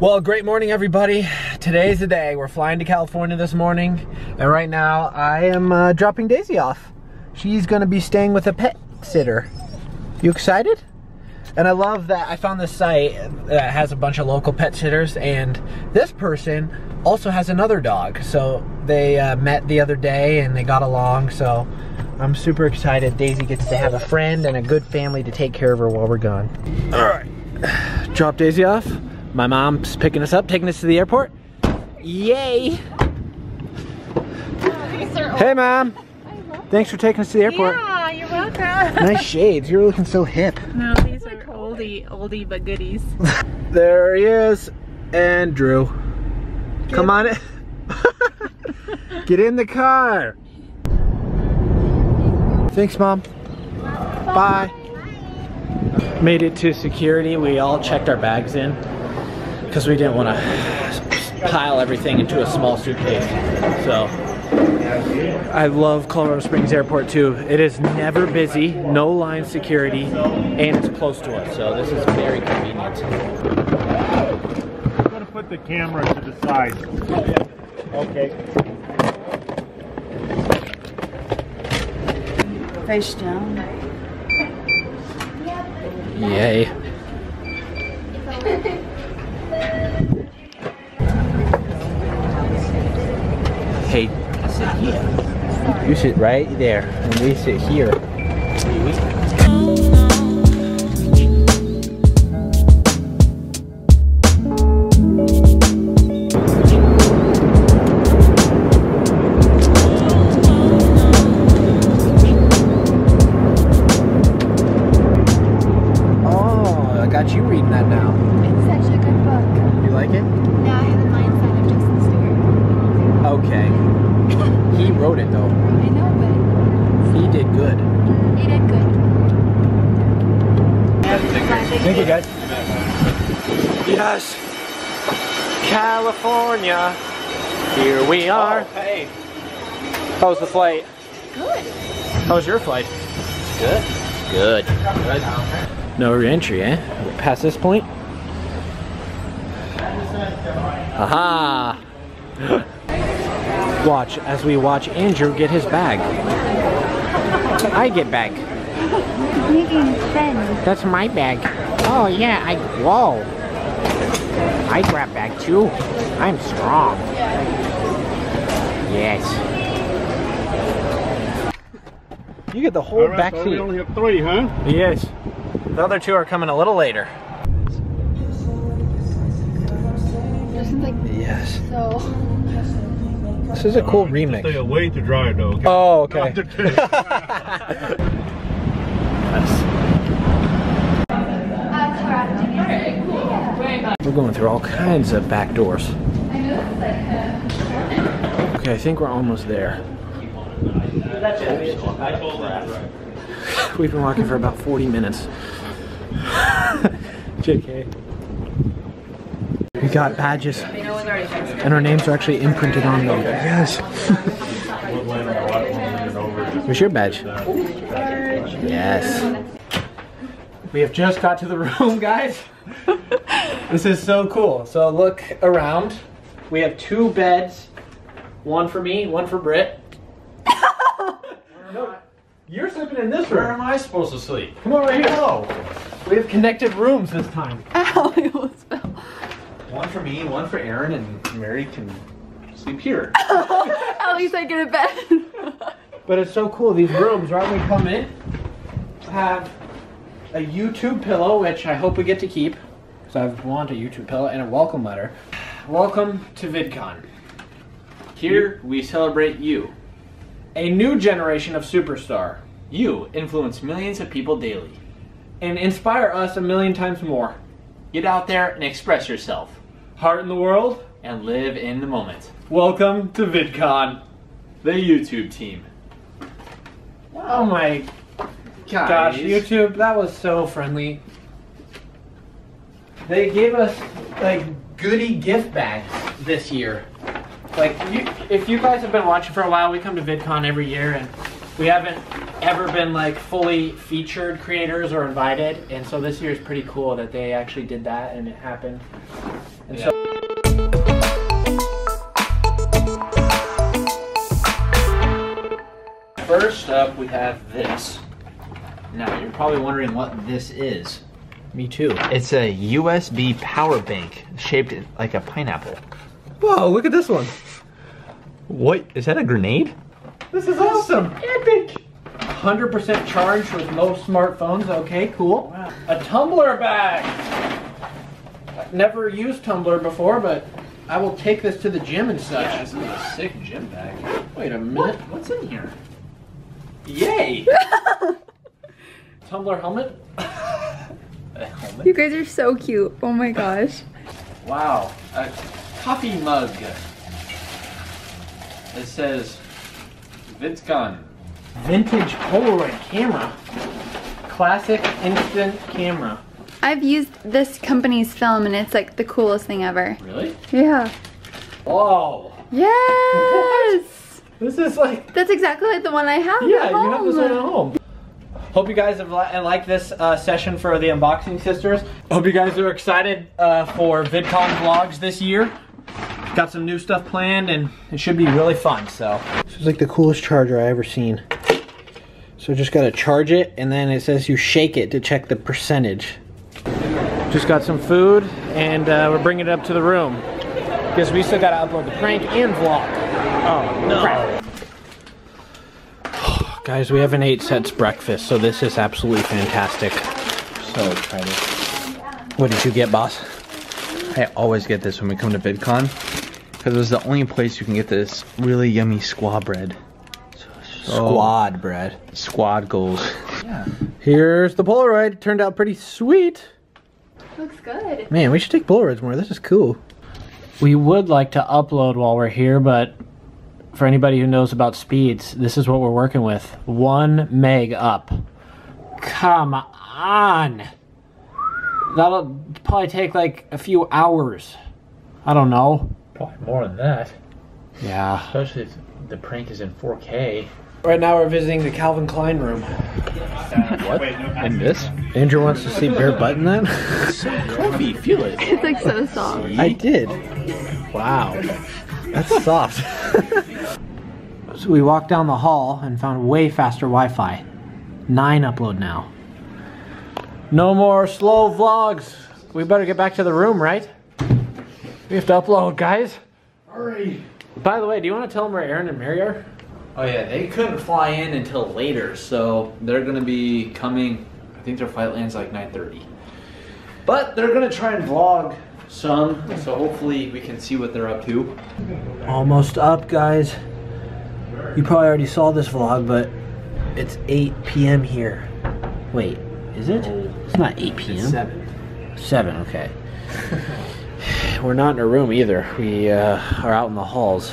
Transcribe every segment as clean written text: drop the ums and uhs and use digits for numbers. Well, great morning, everybody. Today's the day. We're flying to California this morning, and right now I am dropping Daisy off. She's gonna be staying with a pet sitter. You excited? And I love that I found this site that has a bunch of local pet sitters, and this person also has another dog. So they met the other day and they got along, so I'm super excited. Daisy gets to have a friend and a good family to take care of her while we're gone. All right, drop Daisy off. My mom's picking us up, taking us to the airport. Yay! Oh, hey, Mom. Thanks for taking us to the airport. Yeah, you're welcome. Nice shades. You're looking so hip. No, these are oldie but goodies. There he is, and Drew. Good. Come on in. Get in the car. Thanks, Mom. Bye. Bye. Made it to security. We all checked our bags in, because we didn't want to pile everything into a small suitcase. So, I love Colorado Springs Airport too. It is never busy, no line security, and it's close to us, so this is very convenient. I'm gonna put the camera to the side. Okay. Face down. Yay. Hey, I sit here. You sit right there, and we sit here. Oh, I got you reading that now. It's such a good book. You like it? No, I have a mindset of Jason Stewart. Okay. He wrote it though. I know, but he did good. He did good. Thank you guys. Yes! California! Here we are. Oh, hey. How was the flight? Good. How was your flight? Good. Good. Good. No re-entry, eh? Past this point? Aha! Watch as we watch Andrew get his bag. I get bag. Making friends. That's my bag. Oh yeah, whoa. I grab bag too. I'm strong. Yes. You get the whole back seat. We only have three, huh? Yes. The other two are coming a little later. Yes. So. This is a cool remix. Stay away to dry though. Okay? Oh, okay. We're going through all kinds of back doors. Okay, I think we're almost there. We've been walking for about 40 minutes. JK. We got badges, and our names are actually imprinted on them. Yes. Where's your badge? Yes. We have just got to the room, guys. This is so cool. So look around. We have two beds. One for me, one for Britt. No, you're sleeping in this room. Where am I supposed to sleep? Come on, right here. No. We have connected rooms this time. Ow, I almost fell. One for me, one for Aaron, and Mary can sleep here. Oh, at least I get a bed. But it's so cool, these rooms, right when we come in, have a YouTube pillow, which I hope we get to keep, because I want a YouTube pillow, and a welcome letter. Welcome to VidCon. Here we celebrate you, a new generation of superstar. You influence millions of people daily, and inspire us a million times more. Get out there and express yourself. Heart in the world and live in the moment. Welcome to VidCon, the YouTube team. Wow. Oh my gosh, YouTube, that was so friendly. They gave us like goodie gift bags this year. Like, if you guys have been watching for a while, we come to VidCon every year, and we haven't ever been like fully featured creators or invited, and so this year is pretty cool that they actually did that and it happened. And yeah. So first up, we have this. Now, you're probably wondering what this is. Me too. It's a USB power bank shaped like a pineapple. Whoa, look at this one. What? Is that a grenade? This is awesome. Epic. 100% charged with most smartphones. Okay, cool. Wow. A tumbler bag. I've never used tumbler before, but I will take this to the gym and such. Yeah, this is a sick gym bag. Wait a minute. What's in here? Yay. Tumbler helmet. Helmet. You guys are so cute. Oh my gosh. Wow. A coffee mug. It says VidCon. Vintage Polaroid camera. Classic instant camera. I've used this company's film and it's like the coolest thing ever. Really? Yeah. Oh. Yes. What? This is like. That's exactly like the one I have. Yeah, at home. You have this one at home. Hope you guys have liked this session for the Unboxing Sisters. Hope you guys are excited for VidCon vlogs this year. Got some new stuff planned and it should be really fun, so. This is like the coolest charger I ever seen. So just gotta charge it and then it says you shake it to check the percentage. Just got some food and we're bringing it up to the room. Because we still gotta upload the prank and vlog. Oh, no. Crap. Guys, we haven't ate since breakfast, so this is absolutely fantastic. So excited. What did you get, boss? I always get this when we come to VidCon. Because it was the only place you can get this really yummy squad bread. Squad bread. Squad goals. Yeah. Here's the Polaroid. It turned out pretty sweet. Looks good. Man, we should take Polaroids more. This is cool. We would like to upload while we're here, but for anybody who knows about speeds, this is what we're working with. 1 meg up. Come on. That'll probably take like a few hours. I don't know. Probably more than that. Yeah. Especially if the prank is in 4K. Right now we're visiting the Calvin Klein room. What? In this? Andrew wants to see bare butt in that? It's so comfy, feel it. It's like so soft. I did. Wow. That's soft. So we walked down the hall and found way faster Wi-Fi. 9 upload now. No more slow vlogs. We better get back to the room, right? We have to upload, guys. Hurry. By the way, do you want to tell them where Aaron and Mary are? Oh yeah, they couldn't fly in until later, so they're gonna be coming. I think their flight lands like 9:30. But they're gonna try and vlog some, so hopefully we can see what they're up to. Almost up, guys. You probably already saw this vlog, but it's 8 p.m. here. Wait, is it? It's not 8 p.m. It's 7. 7, okay. We're not in a room either. We are out in the halls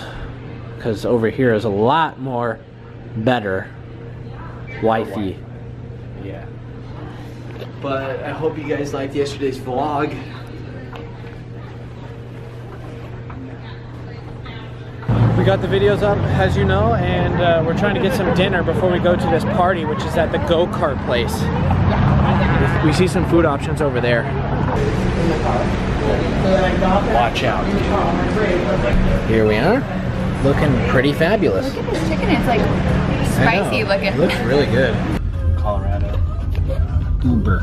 because over here is a lot more better Wi-Fi. Yeah. But I hope you guys liked yesterday's vlog. We got the videos up, as you know, and we're trying to get some dinner before we go to this party, which is at the go-kart place. We see some food options over there. Watch out. Here we are. Looking pretty fabulous. Look at this chicken. It's like spicy looking. It looks really good. Colorado. Uber.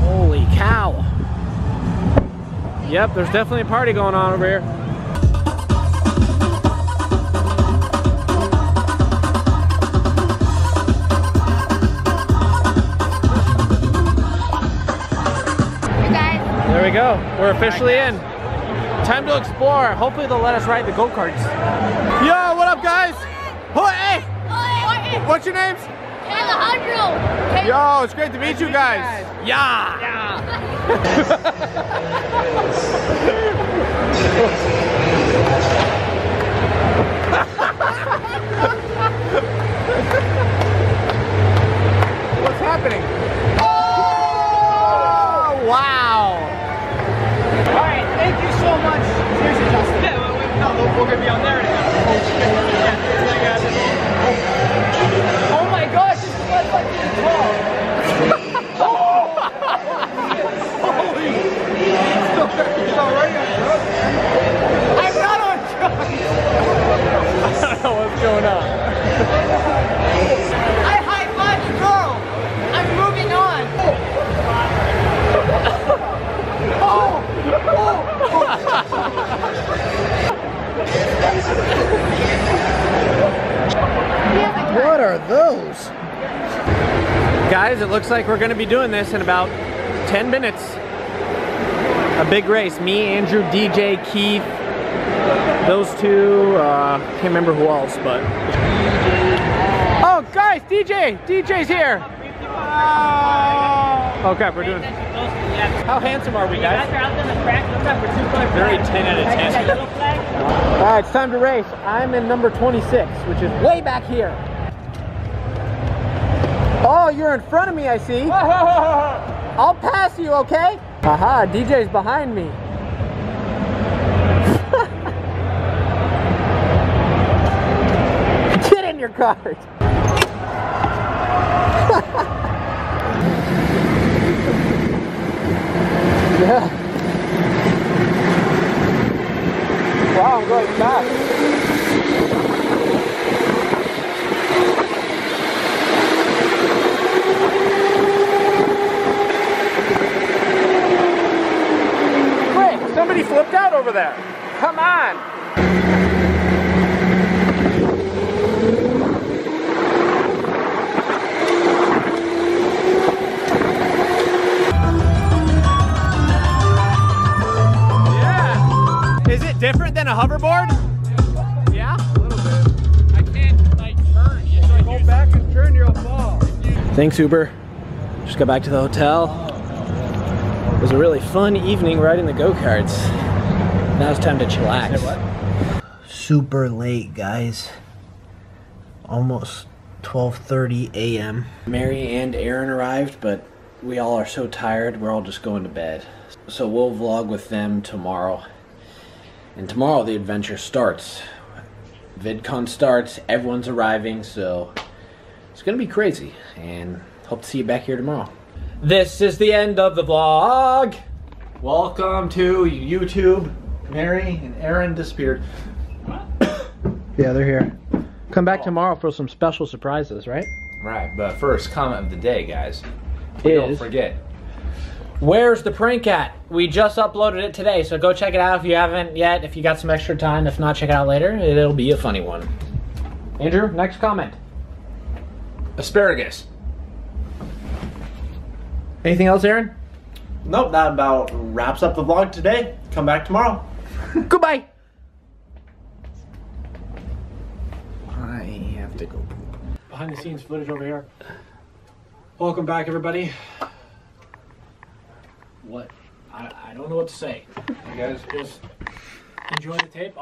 Holy cow. Yep, there's definitely a party going on over here. There we go. We're officially in. Time to explore. Hopefully they'll let us ride the go-karts. Yo, what up, guys? Hey! What's your names? Alejandro. Yo, it's great to meet you guys. Yeah. What's happening? Oh! Wow. Thank you so much. Here's your Justin. Yeah, no, we're going to be on there in a minute. Oh my gosh, this is like this tall. Holy! guys, it looks like we're gonna be doing this in about 10 minutes. A big race. Me, Andrew, DJ, Keith, those two, can't remember who else, but. Oh, guys, DJ's here. Okay, we're doing. How handsome are we, guys? Very 10 out of 10. All right, it's time to race. I'm in number 26, which is way back here. Oh, you're in front of me, I see. I'll pass you, okay? Aha, DJ's behind me. Get in your cart. Yeah. Wow, I'm going fast. Somebody flipped out over there. Come on. Yeah. Is it different than a hoverboard? Yeah? A little bit. I can't, like, turn. You have to go back and turn, you'll fall. Thanks, Uber. Just got back to the hotel. It was a really fun evening riding the go-karts. Now it's time to chillax. Super late, guys. Almost 12:30 a.m. Mary and Aaron arrived, but we all are so tired, we're all just going to bed. So we'll vlog with them tomorrow. And tomorrow the adventure starts. VidCon starts, everyone's arriving, so it's gonna be crazy. And hope to see you back here tomorrow. This is the end of the vlog. Welcome to YouTube. Mary and Aaron disappeared. Yeah, they're here. Come back tomorrow for some special surprises, right? Right, but first, comment of the day, guys. Don't forget. Where's the prank at? We just uploaded it today, so go check it out if you haven't yet, if you got some extra time. If not, check it out later. It'll be a funny one. Andrew, next comment. Asparagus. Anything else, Aaron? Nope, that about wraps up the vlog today. Come back tomorrow. Goodbye. I have to go poop. Behind the scenes footage over here. Welcome back, everybody. What? I don't know what to say. You guys just enjoy the tape.